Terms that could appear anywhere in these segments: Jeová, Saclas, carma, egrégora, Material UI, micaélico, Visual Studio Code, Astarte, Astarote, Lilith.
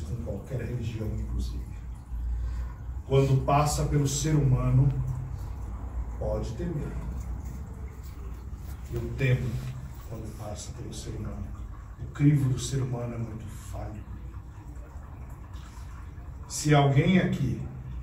isso com qualquer religião, inclusive. Quando passa pelo ser humano, pode temer. Eu temo quando passa pelo ser humano. O crivo do ser humano é muito falho. Se alguém aqui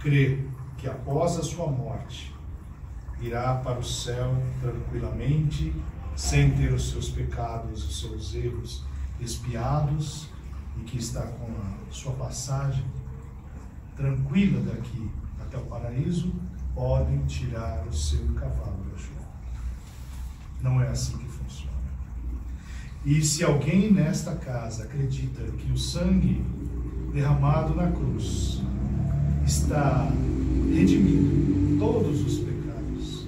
crê que após a sua morte irá para o céu tranquilamente, sem ter os seus pecados, os seus erros expiados, e que está com a sua passagem tranquila daqui até o paraíso, podem tirar o seu cavalo da chuva. Não é assim que funciona. E se alguém nesta casa acredita que o sangue derramado na cruz está redimindo todos os pecados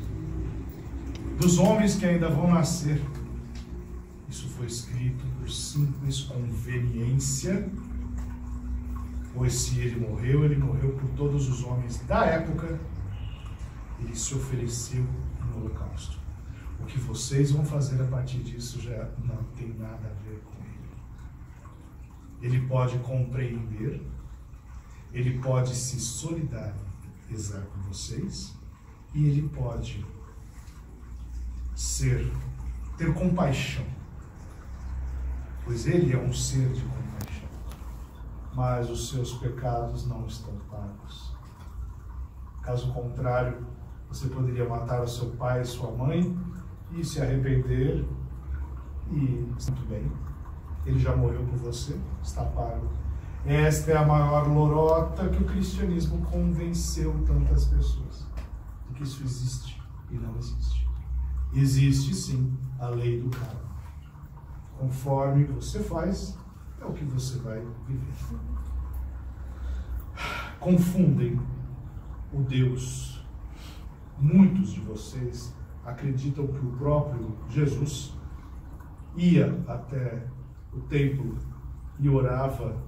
dos homens que ainda vão nascer, isso foi escrito por simples conveniência, pois se ele morreu por todos os homens da época, ele se ofereceu no holocausto. O que vocês vão fazer a partir disso já não tem nada a ver com ele. Ele pode compreender, ele pode se solidarizar com vocês e ele pode ter compaixão, pois ele é um ser de compaixão, mas os seus pecados não estão pagos. Caso contrário, você poderia matar o seu pai e sua mãe e se arrepender e, muito bem, ele já morreu por você, está pago. Esta é a maior lorota que o cristianismo convenceu tantas pessoas, de que isso existe e não existe. Existe sim a lei do karma. Conforme você faz, é o que você vai viver. Confundem o Deus. Muitos de vocês acreditam que o próprio Jesus ia até o templo e orava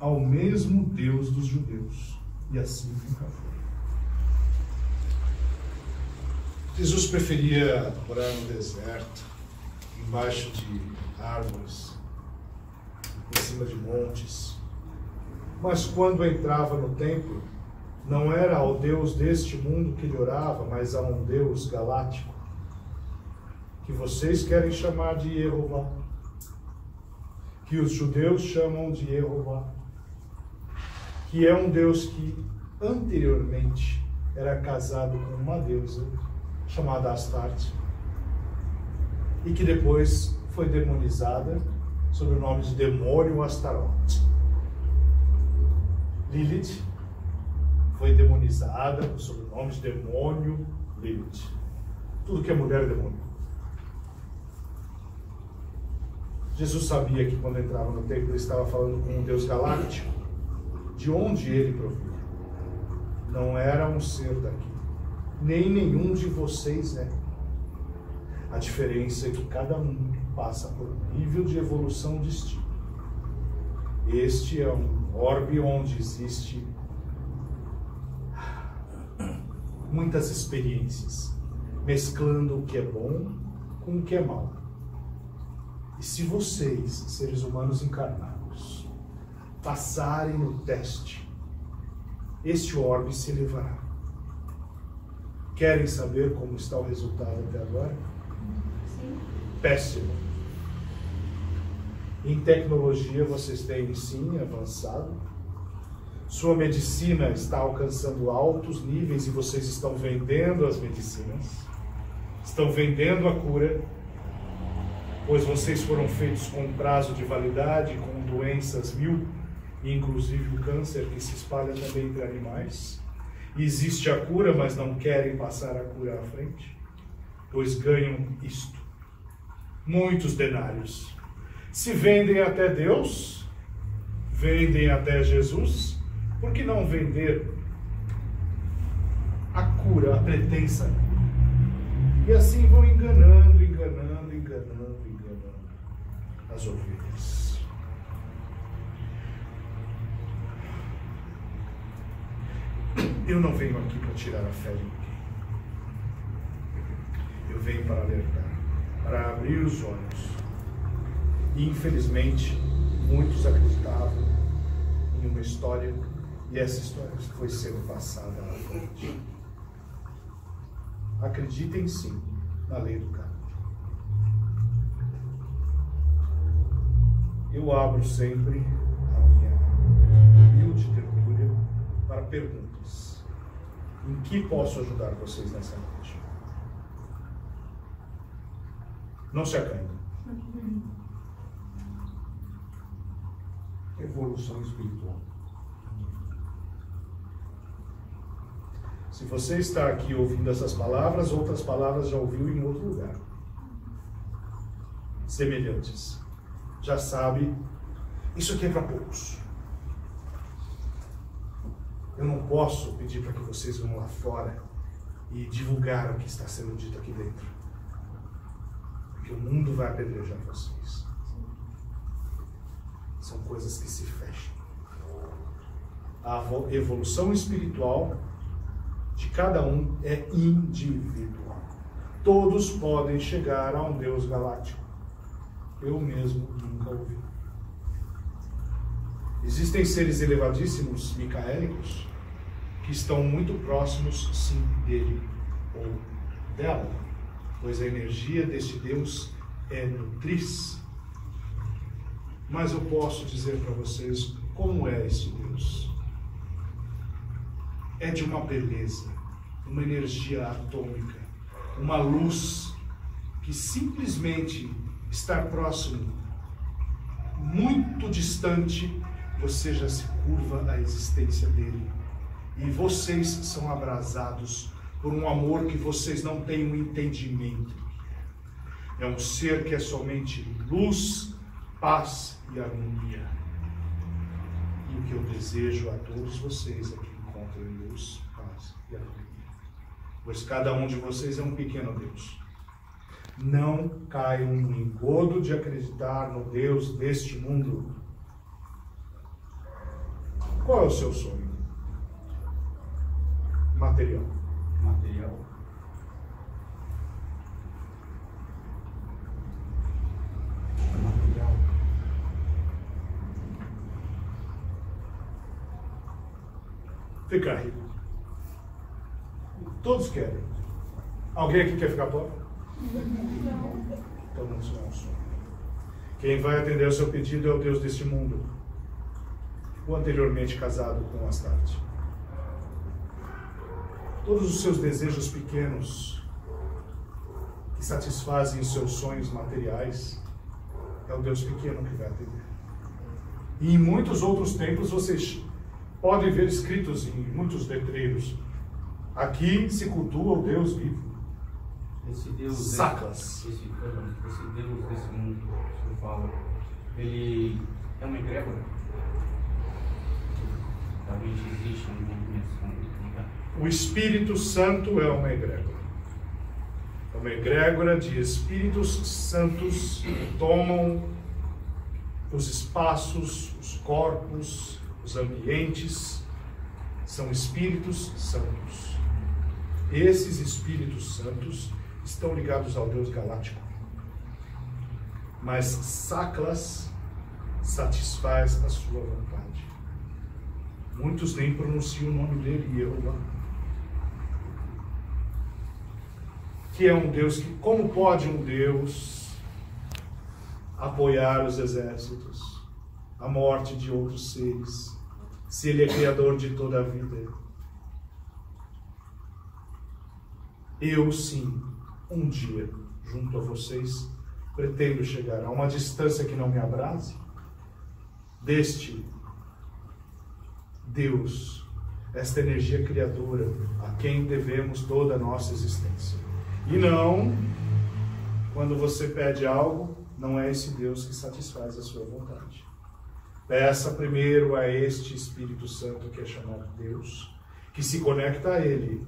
ao mesmo Deus dos judeus, e assim nunca foi. Jesus preferia orar no deserto, embaixo de árvores, em cima de montes, mas quando entrava no templo, não era ao Deus deste mundo que ele orava, mas a um Deus galáctico, que vocês querem chamar de Jeová, que os judeus chamam de Jeová, que é um Deus que anteriormente era casado com uma deusa chamada Astarte e que depois foi demonizada sob o nome de demônio Astarote. Lilith foi demonizada sob o nome de demônio Lilith. Tudo que é mulher é demônio. Jesus sabia que quando entrava no templo ele estava falando com um Deus galáctico, de onde ele provia. Não era um ser daqui, nem nenhum de vocês é. A diferença é que cada um passa por um nível de evolução distinto. Este é um orbe onde existe muitas experiências, mesclando o que é bom com o que é mal. E se vocês, seres humanos encarnados, passarem o teste, este orbe se elevará. Querem saber como está o resultado até agora? Sim. Péssimo. Em tecnologia vocês têm sim avançado. Sua medicina está alcançando altos níveis e vocês estão vendendo as medicinas. Estão vendendo a cura. Pois vocês foram feitos com prazo de validade, com doenças mil, inclusive o câncer que se espalha também entre animais. Existe a cura, mas não querem passar a cura à frente, pois ganham isto, muitos denários. Se vendem até Deus, vendem até Jesus, por que não vender a cura, a pretensa cura? E assim vão enganando, enganando, enganando, enganando as ovelhas. Eu não venho aqui para tirar a fé de ninguém. Eu venho para alertar, para abrir os olhos. E infelizmente, muitos acreditavam em história e essa história foi sendo passada à frente. Acreditem sim na lei do karma. Eu abro sempre a minha humilde tertúlia para perguntas. Em que posso ajudar vocês nessa noite? Não se acanhem. Evolução espiritual. Se você está aqui ouvindo essas palavras, outras palavras já ouviu em outro lugar, semelhantes. Já sabe, isso aqui é para poucos. Eu não posso pedir para que vocês vão lá fora e divulgar o que está sendo dito aqui dentro, porque o mundo vai apedrejar vocês. São coisas que se fecham. A evolução espiritual de cada um é individual. Todos podem chegar a um Deus galáctico. Eu mesmo nunca ouvi. Existem seres elevadíssimos, micaélicos, que estão muito próximos, sim, dele ou dela, pois a energia deste Deus é nutriz. Mas eu posso dizer para vocês como é esse Deus. É de uma beleza, uma energia atômica, uma luz que simplesmente estar próximo, muito distante, você já se curva à existência dele. E vocês são abrasados por um amor que vocês não têm um entendimento. É um ser que é somente luz, paz e harmonia. E o que eu desejo a todos vocês é que encontrem luz, paz e harmonia. Pois cada um de vocês é um pequeno Deus. Não caiam no engodo de acreditar no Deus deste mundo. Qual é o seu sonho? Material. Material. Material. Ficar rico. Todos querem. Alguém aqui quer ficar pobre? Então não é um sonho. Quem vai atender ao seu pedido é o Deus deste mundo, o anteriormente casado com Astarte. Todos os seus desejos pequenos que satisfazem os seus sonhos materiais é o Deus pequeno que vai atender. E em muitos outros templos vocês podem ver escritos em muitos letreiros: aqui se cultua o Deus vivo. Esse Deus, Saclas. Esse Deus desse mundo que eu falo, ele é uma egrégora? Talvez exista uma dimensão. O Espírito Santo é uma egrégora. É uma egrégora de Espíritos Santos que tomam os espaços, os corpos, os ambientes. São Espíritos Santos. Esses Espíritos Santos estão ligados ao Deus galáctico. Mas Saclas satisfaz a sua vontade. Muitos nem pronunciam o nome dele, Jeová, que é um Deus que, como pode um Deus apoiar os exércitos, a morte de outros seres, se ele é criador de toda a vida? Eu sim, um dia, junto a vocês, pretendo chegar a uma distância que não me abrase deste Deus, esta energia criadora a quem devemos toda a nossa existência. E não, quando você pede algo, não é esse Deus que satisfaz a sua vontade. Peça primeiro a este Espírito Santo, que é chamado Deus, que se conecta a ele.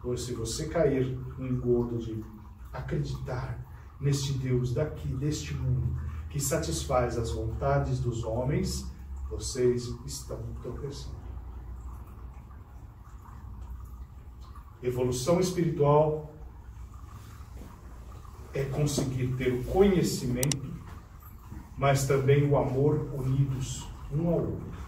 Pois se você cair no engodo de acreditar neste Deus daqui, deste mundo, que satisfaz as vontades dos homens, vocês estão tropeçando. Evolução espiritual é conseguir ter o conhecimento, mas também o amor unidos um ao outro.